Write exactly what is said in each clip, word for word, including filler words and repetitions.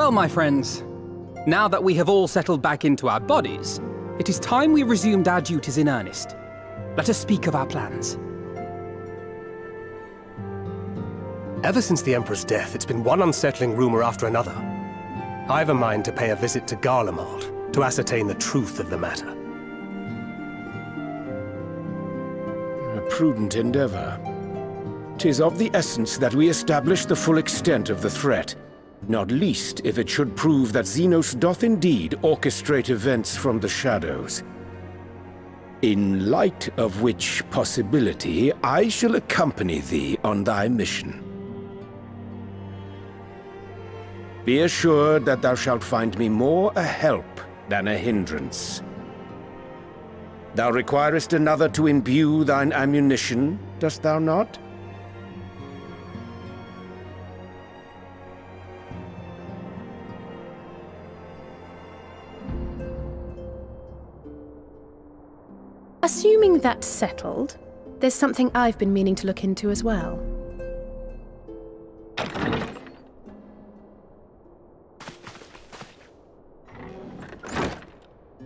Well, my friends, now that we have all settled back into our bodies, it is time we resumed our duties in earnest. Let us speak of our plans. Ever since the Emperor's death, it's been one unsettling rumor after another. I've a mind to pay a visit to Garlemald to ascertain the truth of the matter. A prudent endeavor. 'Tis of the essence that we establish the full extent of the threat, not least if it should prove that Zenos doth indeed orchestrate events from the shadows. In light of which possibility, I shall accompany thee on thy mission. Be assured that thou shalt find me more a help than a hindrance. Thou requirest another to imbue thine ammunition, dost thou not? Assuming that's settled, there's something I've been meaning to look into as well.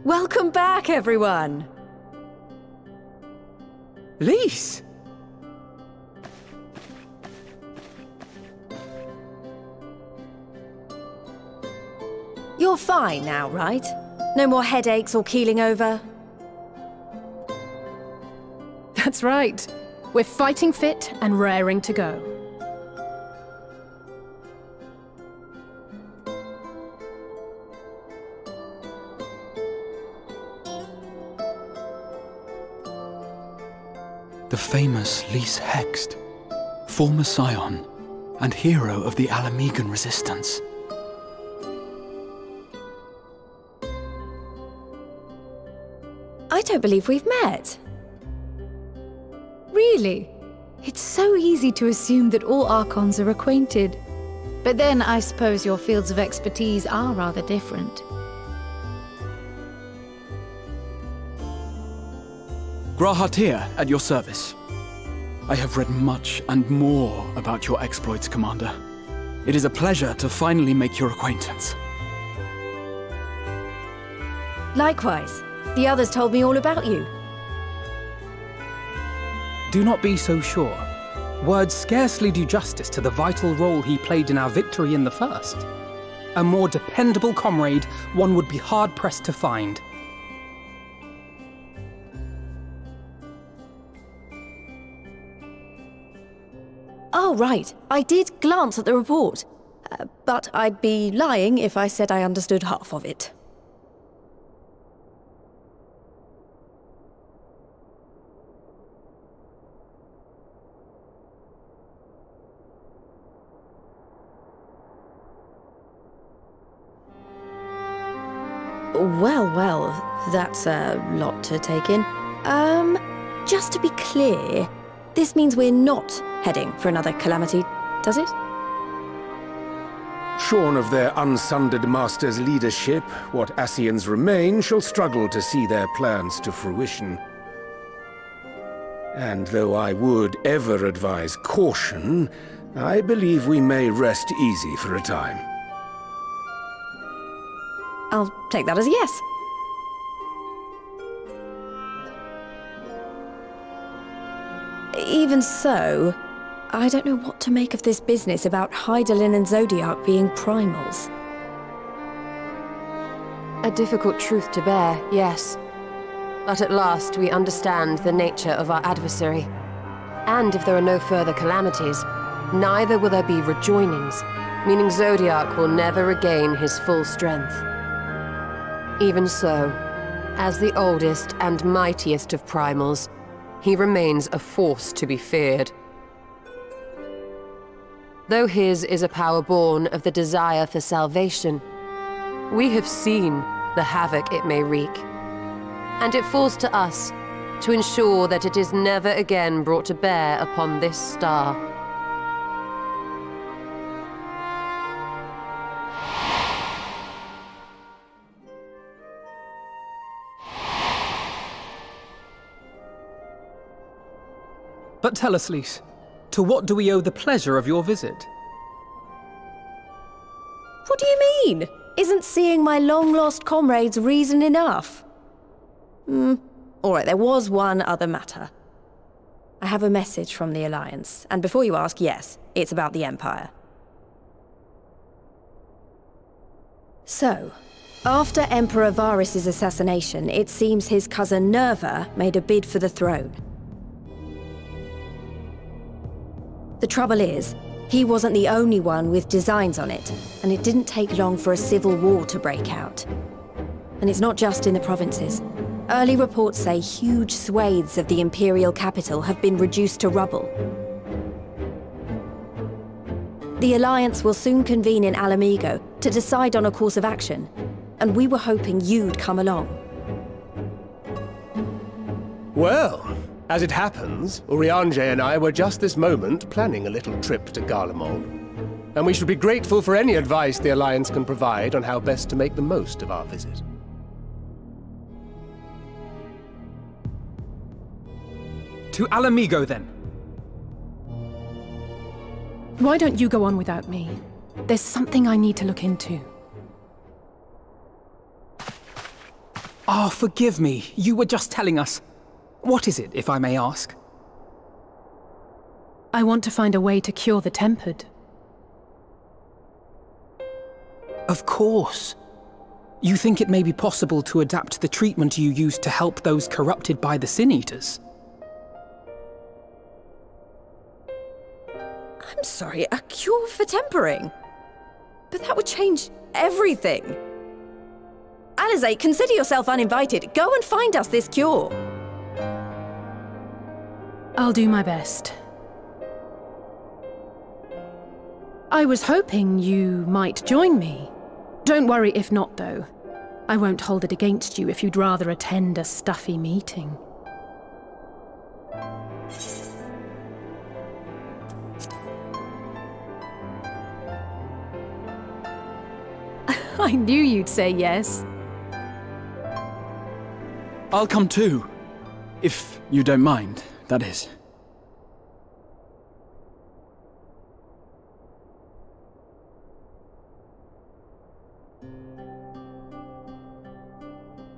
Welcome back, everyone! Lise! You're fine now, right? No more headaches or keeling over? That's right. We're fighting fit and raring to go. The famous Lise Hext, former scion and hero of the Ala Mhigo resistance. I don't believe we've met. Really? It's so easy to assume that all Archons are acquainted. But then I suppose your fields of expertise are rather different. Graha Tia, at your service. I have read much and more about your exploits, Commander. It is a pleasure to finally make your acquaintance. Likewise. The others told me all about you. Do not be so sure. Words scarcely do justice to the vital role he played in our victory in the first. A more dependable comrade one would be hard-pressed to find. Oh, right. I did glance at the report, uh, but I'd be lying if I said I understood half of it. Well, well, that's a lot to take in. Um, just to be clear, this means we're not heading for another calamity, does it? Shorn of their unsundered master's leadership, what Ascians remain shall struggle to see their plans to fruition. And though I would ever advise caution, I believe we may rest easy for a time. I'll take that as a yes. Even so, I don't know what to make of this business about Hydaelyn and Zodiac being primals. A difficult truth to bear, yes. But at last we understand the nature of our adversary. And if there are no further calamities, neither will there be rejoinings, meaning Zodiac will never regain his full strength. Even so, as the oldest and mightiest of primals, he remains a force to be feared. Though his is a power born of the desire for salvation, we have seen the havoc it may wreak, and it falls to us to ensure that it is never again brought to bear upon this star. But tell us, Lise, to what do we owe the pleasure of your visit? What do you mean? Isn't seeing my long-lost comrades reason enough? Hmm. Alright, there was one other matter. I have a message from the Alliance, and before you ask, yes, it's about the Empire. So, after Emperor Varys' assassination, it seems his cousin Nerva made a bid for the throne. The trouble is, he wasn't the only one with designs on it, and it didn't take long for a civil war to break out. And it's not just in the provinces. Early reports say huge swathes of the imperial capital have been reduced to rubble. The Alliance will soon convene in Ala Mhigo to decide on a course of action, and we were hoping you'd come along. Well, as it happens, Urianger and I were just this moment planning a little trip to Garlemald, and we should be grateful for any advice the Alliance can provide on how best to make the most of our visit. To Ala Mhigo, then. Why don't you go on without me? There's something I need to look into. Ah, forgive me. You were just telling us. What is it, if I may ask? I want to find a way to cure the tempered. Of course. You think it may be possible to adapt the treatment you used to help those corrupted by the Sin Eaters? I'm sorry, a cure for tempering? But that would change everything. Alisaie, consider yourself uninvited. Go and find us this cure. I'll do my best. I was hoping you might join me. Don't worry if not, though. I won't hold it against you if you'd rather attend a stuffy meeting. I knew you'd say yes. I'll come too. If you don't mind, that is.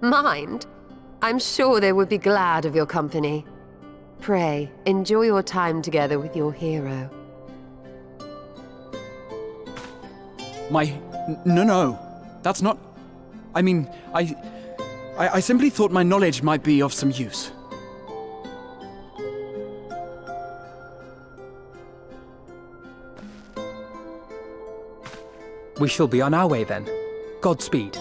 Mind? I'm sure they would be glad of your company. Pray, enjoy your time together with your hero. My... no, no. That's not... I mean, I, I... I simply thought my knowledge might be of some use. We shall be on our way, then. Godspeed.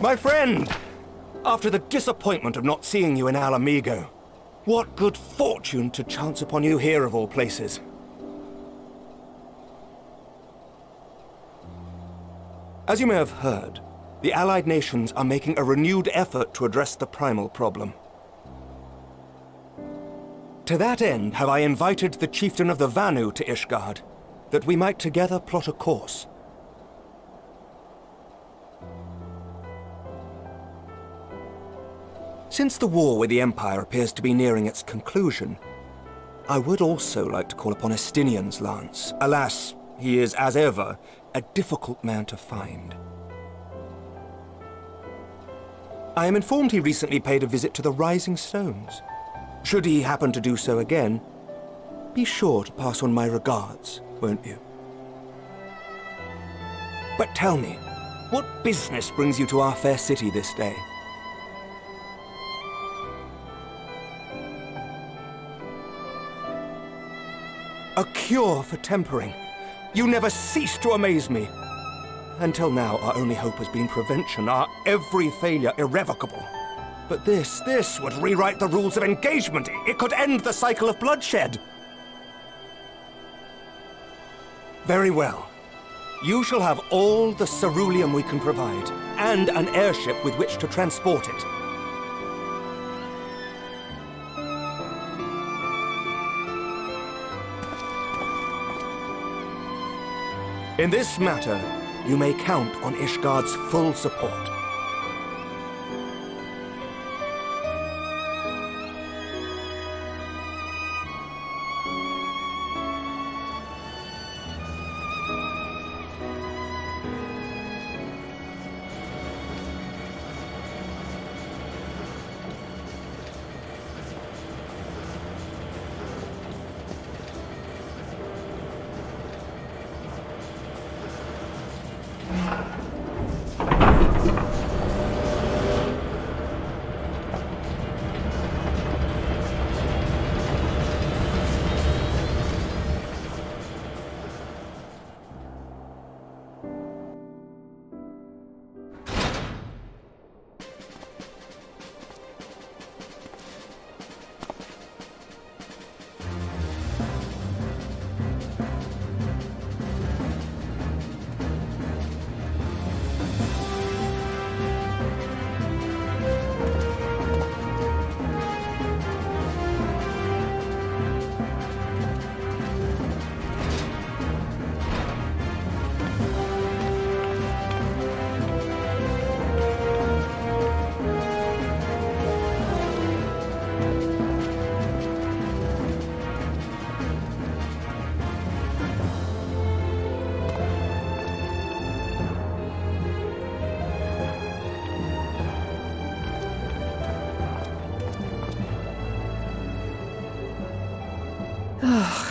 My friend! After the disappointment of not seeing you in Ala Mhigo, what good fortune to chance upon you here of all places. As you may have heard, the Allied nations are making a renewed effort to address the primal problem. To that end have I invited the chieftain of the Vanu to Ishgard, that we might together plot a course. Since the war with the Empire appears to be nearing its conclusion, I would also like to call upon Estinion's lance. Alas, he is, as ever, a difficult man to find. I am informed he recently paid a visit to the Rising Stones. Should he happen to do so again, be sure to pass on my regards, won't you? But tell me, what business brings you to our fair city this day? A cure for tempering. You never cease to amaze me. Until now, our only hope has been prevention, our every failure irrevocable. But this, this would rewrite the rules of engagement. It could end the cycle of bloodshed. Very well. You shall have all the ceruleum we can provide, and an airship with which to transport it. In this matter, you may count on Ishgard's full support.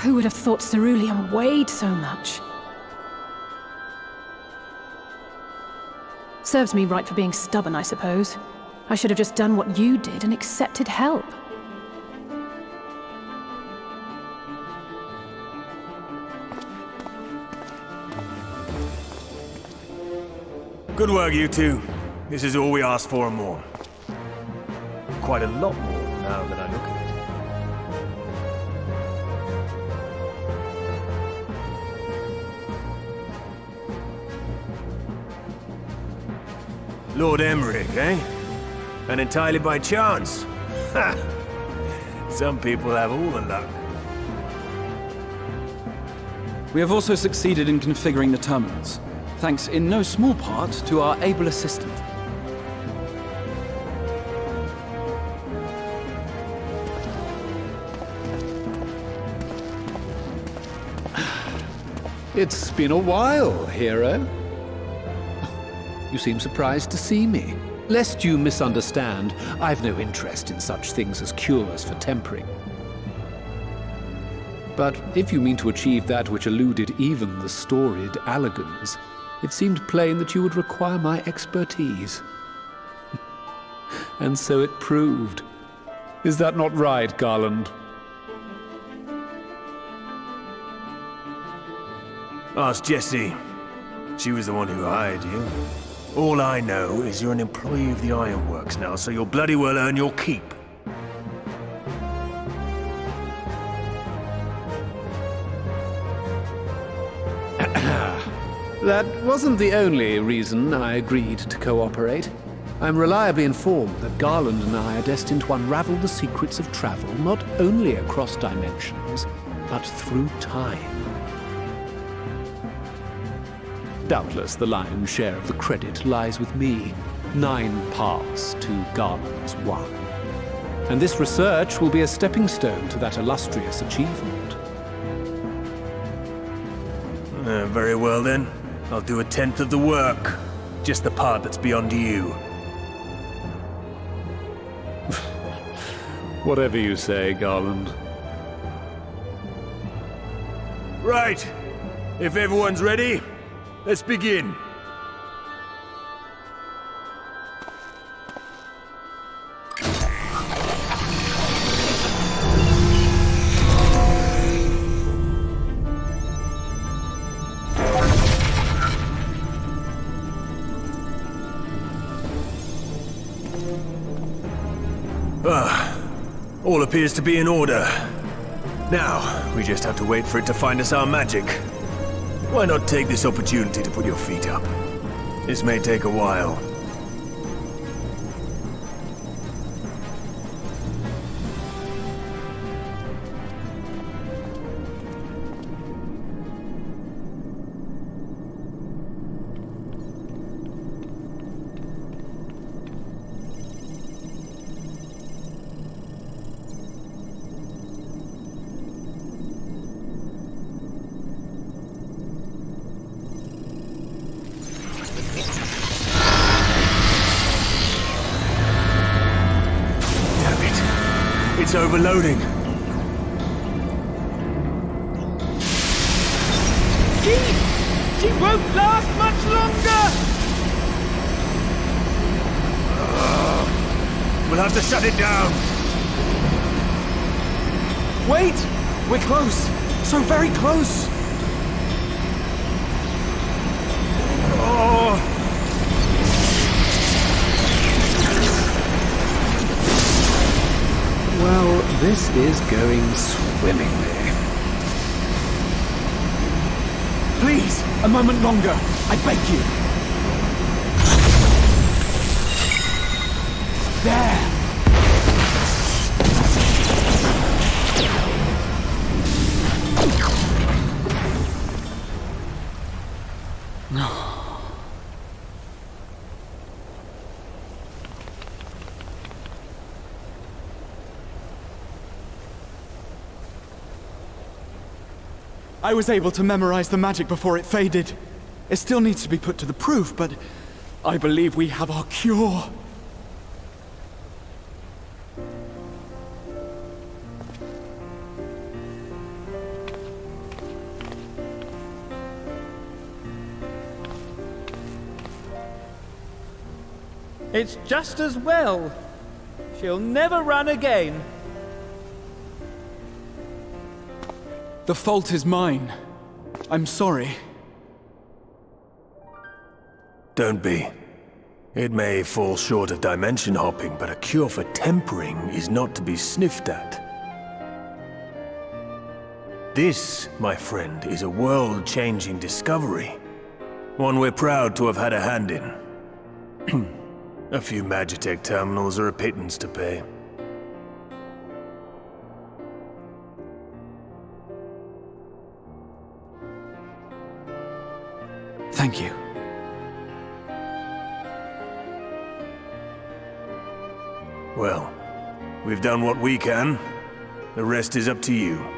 Who would have thought ceruleum weighed so much? Serves me right for being stubborn, I suppose. I should have just done what you did and accepted help. Good work, you two. This is all we asked for and more. Quite a lot more now that I look at it. Lord Emmerich, eh? And entirely by chance. Ha! Some people have all the luck. We have also succeeded in configuring the terminals, thanks in no small part to our able assistant. It's been a while, hero. You seem surprised to see me. Lest you misunderstand, I've no interest in such things as cures for tempering. But if you mean to achieve that which eluded even the storied Allagans, it seemed plain that you would require my expertise. And so it proved. Is that not right, Garland? Ask Jessie. She was the one who hired you. All I know is you're an employee of the Ironworks now, so you'll bloody well earn your keep. That wasn't the only reason I agreed to cooperate. I'm reliably informed that Garland and I are destined to unravel the secrets of travel not only across dimensions, but through time. Doubtless the lion's share of the credit lies with me. Nine paths to Garland's one. And this research will be a stepping stone to that illustrious achievement. Uh, very well then. I'll do a tenth of the work. Just the part that's beyond you. Whatever you say, Garland. Right. If everyone's ready, let's begin. All appears to be in order. Now, we just have to wait for it to find us our magic. Why not take this opportunity to put your feet up? This may take a while. Overloading. She, she won't last much longer. Uh, we'll have to shut it down. Wait, we're close. So very close. This is going swimmingly. Please, a moment longer, I beg you. There. I was able to memorize the magic before it faded. It still needs to be put to the proof, but I believe we have our cure. It's just as well. She'll never run again. The fault is mine. I'm sorry. Don't be. It may fall short of dimension hopping, but a cure for tempering is not to be sniffed at. This, my friend, is a world-changing discovery. One we're proud to have had a hand in. A few Magitek terminals are a pittance to pay. Thank you. Well, we've done what we can. The rest is up to you.